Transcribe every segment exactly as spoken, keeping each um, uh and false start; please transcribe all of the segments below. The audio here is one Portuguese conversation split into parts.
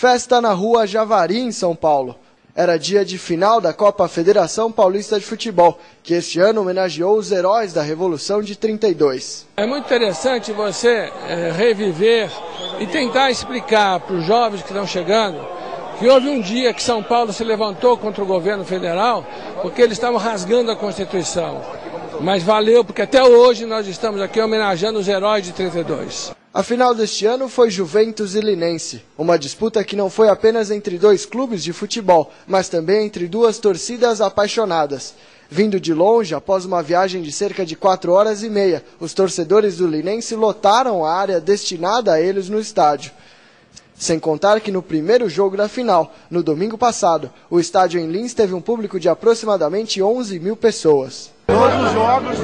Festa na rua Javari, em São Paulo. Era dia de final da Copa Federação Paulista de Futebol, que este ano homenageou os heróis da Revolução de trinta e dois. É muito interessante você é, reviver e tentar explicar para os jovens que estão chegando que houve um dia que São Paulo se levantou contra o governo federal porque eles estavam rasgando a Constituição. Mas valeu, porque até hoje nós estamos aqui homenageando os heróis de trinta e dois. A final deste ano foi Juventus e Linense, uma disputa que não foi apenas entre dois clubes de futebol, mas também entre duas torcidas apaixonadas. Vindo de longe, após uma viagem de cerca de quatro horas e meia, os torcedores do Linense lotaram a área destinada a eles no estádio. Sem contar que no primeiro jogo da final, no domingo passado, o estádio em Linz teve um público de aproximadamente onze mil pessoas. Todos os jogos,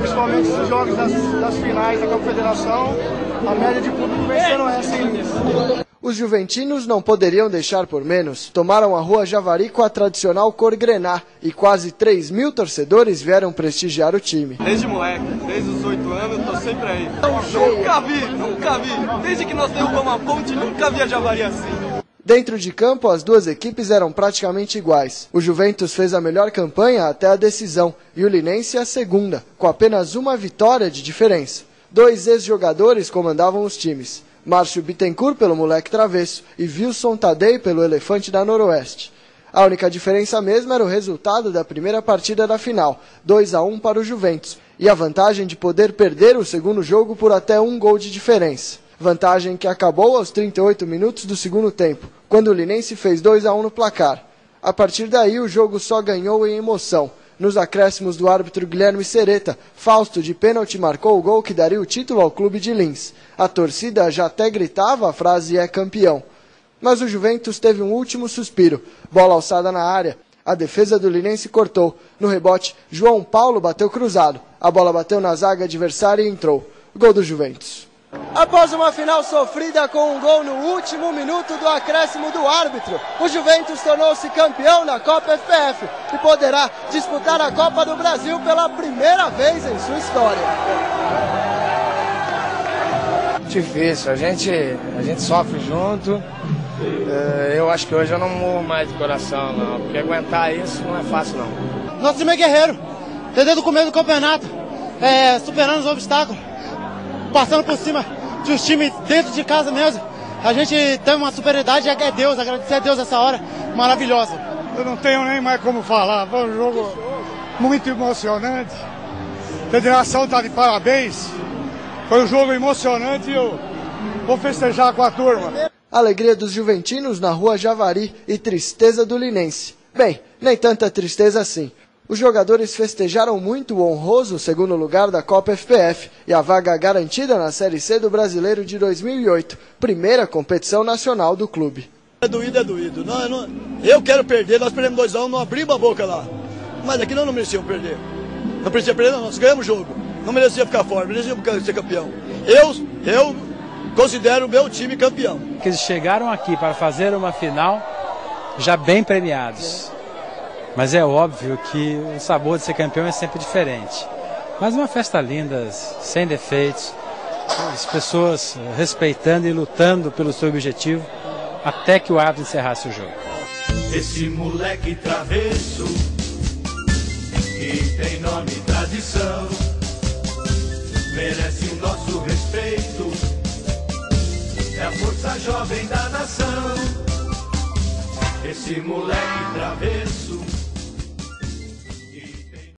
principalmente os jogos das, das finais da Copa Federação, a média de público vencendo essa em Linz. Os juventinos não poderiam deixar por menos. Tomaram a rua Javari com a tradicional cor grená e quase três mil torcedores vieram prestigiar o time. Desde moleque, desde os oito anos, eu tô sempre aí. Nunca vi, nunca vi. Desde que nós derrubamos a ponte, nunca vi a Javari assim. Dentro de campo, as duas equipes eram praticamente iguais. O Juventus fez a melhor campanha até a decisão e o Linense a segunda, com apenas uma vitória de diferença. Dois ex-jogadores comandavam os times. Márcio Bittencourt pelo Moleque Travesso e Wilson Tadei pelo Elefante da Noroeste. A única diferença mesmo era o resultado da primeira partida da final, dois a um para o Juventus, e a vantagem de poder perder o segundo jogo por até um gol de diferença. Vantagem que acabou aos trinta e oito minutos do segundo tempo, quando o Linense fez dois a um no placar. A partir daí o jogo só ganhou em emoção. Nos acréscimos do árbitro Guilherme Sereta, Fausto de pênalti marcou o gol que daria o título ao clube de Linz. A torcida já até gritava a frase "é campeão". Mas o Juventus teve um último suspiro. Bola alçada na área. A defesa do Linense cortou. No rebote, João Paulo bateu cruzado. A bola bateu na zaga adversária e entrou. Gol do Juventus. Após uma final sofrida com um gol no último minuto do acréscimo do árbitro, o Juventus tornou-se campeão da Copa F P F e poderá disputar a Copa do Brasil pela primeira vez em sua história. Difícil, a gente, a gente sofre junto. Eu acho que hoje eu não morro mais de coração, não, porque aguentar isso não é fácil, não. Nosso time é guerreiro, desde o começo do campeonato, é, superando os obstáculos, passando por cima dos times dentro de casa mesmo. A gente tem uma superioridade, é Deus, agradecer a Deus essa hora maravilhosa. Eu não tenho nem mais como falar, foi um jogo muito emocionante. A federação está de parabéns, foi um jogo emocionante e eu vou festejar com a turma. Alegria dos juventinos na rua Javari e tristeza do Linense. Bem, nem tanta tristeza assim. Os jogadores festejaram muito o honroso segundo lugar da Copa F P F e a vaga garantida na Série C do Brasileiro de dois mil e oito, primeira competição nacional do clube. É doído, é doído. Não, eu, não, eu quero perder, nós perdemos dois a um, não abrimos a boca lá. Mas aqui nós não merecíamos perder. Não merecíamos perder, não, nós ganhamos o jogo. Não merecia ficar fora, merecia ser campeão. Eu, eu considero o meu time campeão. Eles chegaram aqui para fazer uma final já bem premiados. Mas é óbvio que o sabor de ser campeão é sempre diferente. Mas uma festa linda, sem defeitos, as pessoas respeitando e lutando pelo seu objetivo até que o árbitro encerrasse o jogo. Esse moleque travesso que tem nome e tradição merece o nosso respeito. É a força jovem da nação. Esse moleque travesso